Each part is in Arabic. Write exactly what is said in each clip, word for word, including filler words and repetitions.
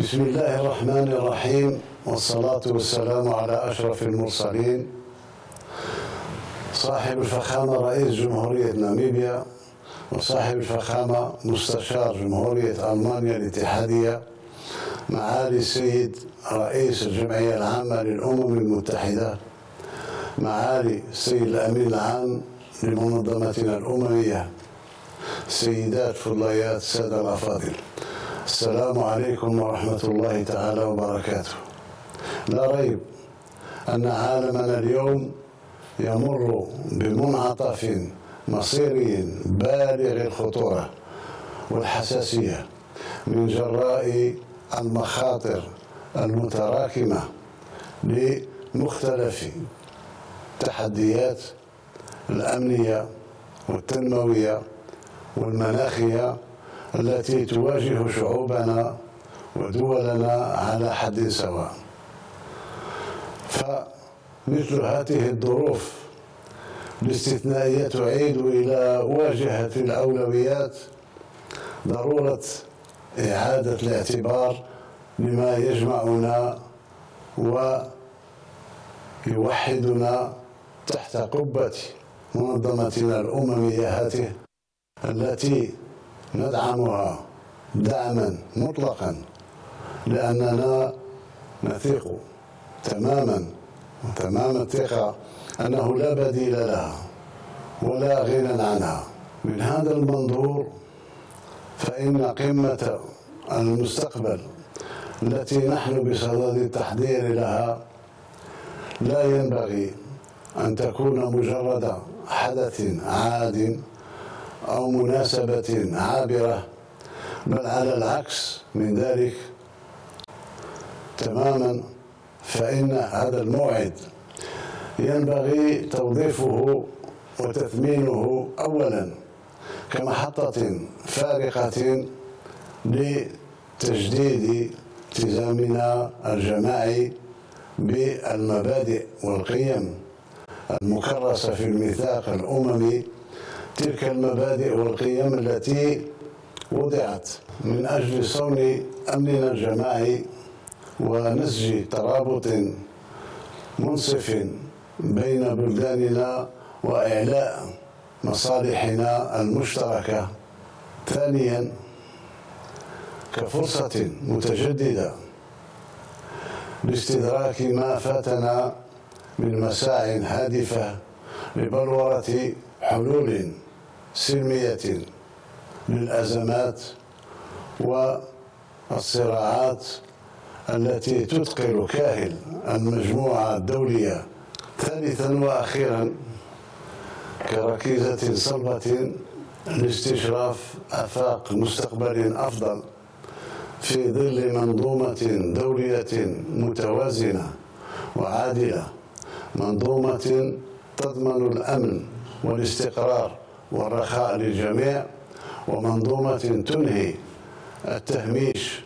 بسم الله الرحمن الرحيم، والصلاة والسلام على أشرف المرسلين، صاحب الفخامة رئيس جمهورية ناميبيا، وصاحب الفخامة مستشار جمهورية ألمانيا الاتحادية، معالي السيد رئيس الجمعية العامة للأمم المتحدة، معالي السيد الأمين العام لمنظمتنا الأممية، سيدات فضليات السادة الأفاضل، السلام عليكم ورحمة الله تعالى وبركاته. لا ريب أن عالمنا اليوم يمر بمنعطف مصيري بالغ الخطورة والحساسية من جراء المخاطر المتراكمة لمختلف التحديات الأمنية والتنموية والمناخية التي تواجه شعوبنا ودولنا على حد سواء. فمثل هذه الظروف الاستثنائية تعيد إلى واجهة الأولويات ضرورة إعادة الاعتبار لما يجمعنا ويوحدنا تحت قبة منظمتنا الأممية هذه التي ندعمها دعما مطلقا، لأننا نثق تماما تمام الثقة أنه لا بديل لها ولا غنى عنها. من هذا المنظور فإن قمة المستقبل التي نحن بصدد التحضير لها لا ينبغي أن تكون مجرد حدث عاد أو مناسبة عابرة، بل على العكس من ذلك تماما فإن هذا الموعد ينبغي توظيفه وتثمينه أولا كمحطة فارقة لتجديد التزامنا الجماعي بالمبادئ والقيم المكرسة في الميثاق الأممي، تلك المبادئ والقيم التي وضعت من أجل صون أمننا الجماعي ونسج ترابط منصف بين بلداننا وإعلاء مصالحنا المشتركة. ثانيا، كفرصة متجددة لاستدراك ما فاتنا من مساع هادفة لبلورة حلول سلمية للأزمات والصراعات التي تثقل كاهل المجموعة الدولية. ثالثا وأخيرا، كركيزة صلبة لاستشراف آفاق مستقبل أفضل في ظل منظومة دولية متوازنة وعادلة، منظومة تضمن الأمن والاستقرار والرخاء للجميع، ومنظومة تنهي التهميش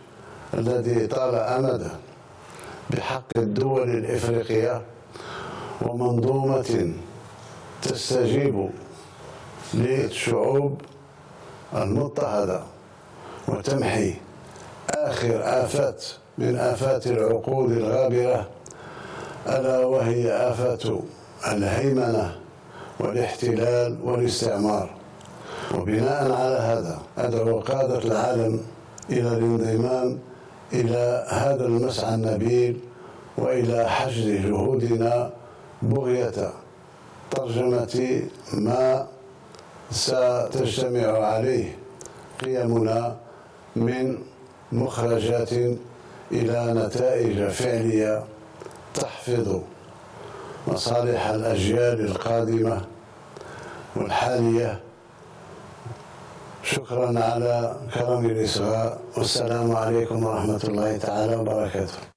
الذي طال أمده بحق الدول الإفريقية، ومنظومة تستجيب للشعوب المضطهدة وتمحي آخر آفات من آفات العقود الغابرة، ألا وهي آفات الهيمنة والاحتلال والاستعمار. وبناء على هذا أدعو قادة العالم إلى الانضمام إلى هذا المسعى النبيل وإلى حشد جهودنا بغية ترجمة ما ستجتمع عليه قيمنا من مخرجات إلى نتائج فعلية تحفظ مصالح الأجيال القادمة والحالية. شكرا على كرم الإصغاء، والسلام عليكم ورحمة الله تعالى وبركاته.